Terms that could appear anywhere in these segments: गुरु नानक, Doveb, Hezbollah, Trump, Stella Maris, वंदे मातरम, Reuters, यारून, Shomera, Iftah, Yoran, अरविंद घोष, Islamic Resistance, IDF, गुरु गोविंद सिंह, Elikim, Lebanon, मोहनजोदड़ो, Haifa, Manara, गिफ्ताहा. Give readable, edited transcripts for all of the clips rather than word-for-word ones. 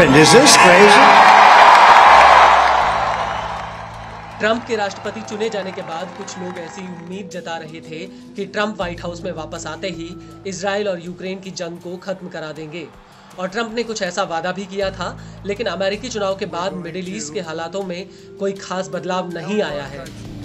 happened? Is this crazy? Trump के राष्ट्रपति चुने जाने के बाद कुछ लोग ऐसी उम्मीद जता रहे थे कि ट्रंप व्हाइट हाउस में वापस आते ही इजराइल और यूक्रेन की जंग को खत्म करा देंगे, और ट्रंप ने कुछ ऐसा वादा भी किया था। लेकिन अमेरिकी चुनाव के बाद मिडिल ईस्ट के हालातों में कोई खास बदलाव नहीं आया है।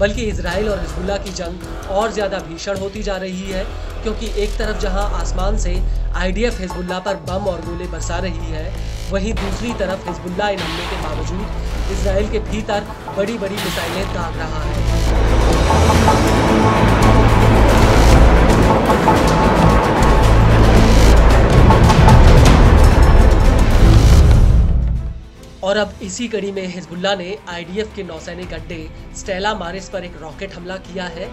बल्कि इजराइल और हिजबुल्लाह की जंग और ज्यादा भीषण होती जा रही है, क्योंकि एक तरफ जहां आसमान से IDF हिजबुल्लाह पर बम और गोले बरसा रही है, वहीं दूसरी तरफ हिजबुल्लाह इन हमले के बावजूद इजराइल के भीतर बड़ी बड़ी मिसाइलें दाग रहा है। और अब इसी कड़ी में हिजबुल्लाह ने IDF के नौसैनिक अड्डे स्टेला मारिस पर एक रॉकेट हमला किया है।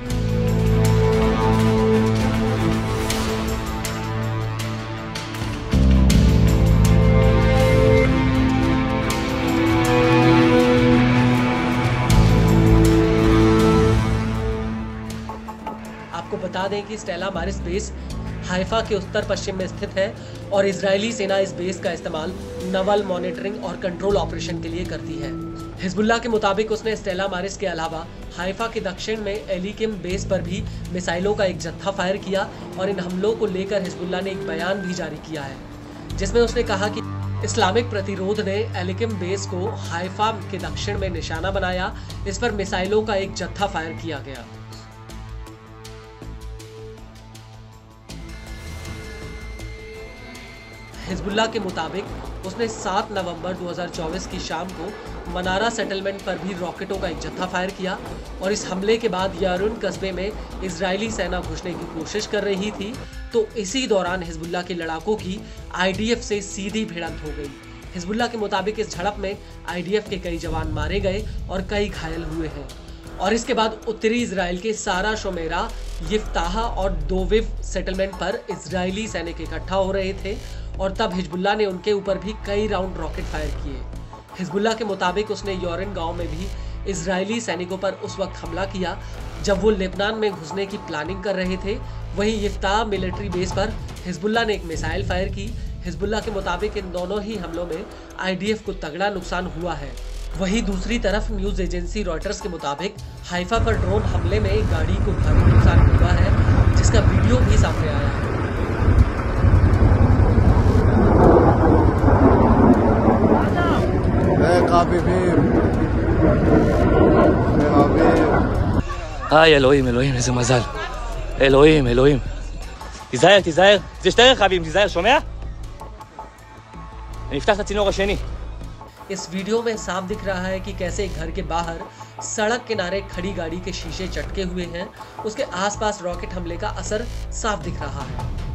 आपको बता दें कि स्टेला मारिस बेस हाइफा के उत्तर पश्चिम में स्थित है और इजरायली सेना इस बेस का इस्तेमाल नवल मॉनिटरिंग और कंट्रोल ऑपरेशन के लिए करती है। हिजबुल्लाह के मुताबिक उसने स्टेला मारिस के अलावा हाइफा के दक्षिण में एलिकिम बेस पर भी मिसाइलों का एक जत्था फायर किया, और इन हमलों को लेकर हिजबुल्लाह ने एक बयान भी जारी किया है जिसमें उसने कहा कि इस्लामिक प्रतिरोध ने एलिकिम बेस को हाइफा के दक्षिण में निशाना बनाया। इस पर मिसाइलों का एक जत्था फायर किया गया। हिजबुल्लाह के मुताबिक उसने 7 नवंबर 2024 की शाम को मनारा सेटलमेंट पर भी रॉकेटों का एक जत्था फायर किया, और इस हमले के बाद यारून कस्बे में इजरायली सेना घुसने की कोशिश कर रही थी, तो इसी दौरान हिजबुल्लाह के लड़ाकों की IDF से सीधी भिड़ंत हो गई। हिजबुल्लाह के मुताबिक इस झड़प में IDF के कई जवान मारे गए और कई घायल हुए हैं, और इसके बाद उत्तरी इजराइल के सारा शोमेरा, गिफ्ताहा और दोवेब सेटलमेंट पर इजरायली सैनिक इकट्ठा हो रहे थे, और तब हिजबुल्लाह ने उनके ऊपर भी कई राउंड रॉकेट फायर किए। हिजबुल्लाह के मुताबिक उसने योरन गांव में भी इजरायली सैनिकों पर उस वक्त हमला किया जब वो लेबनान में घुसने की प्लानिंग कर रहे थे। वहीं इफ्ताह मिलिट्री बेस पर हिजबुल्लाह ने एक मिसाइल फायर की। हिजबुल्लाह के मुताबिक इन दोनों ही हमलों में IDF को तगड़ा नुकसान हुआ है। वहीं दूसरी तरफ न्यूज़ एजेंसी रॉयटर्स के मुताबिक हाइफा पर ड्रोन हमले में एक गाड़ी को भारी नुकसान हुआ है, जिसका वीडियो भी सामने आया है। אלוהים, תיזהר, זה שתי רכבים, תיזהר, שומע? אני אפתח את הצינור השני। इस वीडियो में साफ दिख रहा है कि कैसे एक घर के बाहर सड़क किनारे खड़ी गाड़ी के शीशे चटके हुए हैं। उसके आसपास रॉकेट हमले का असर साफ दिख रहा है।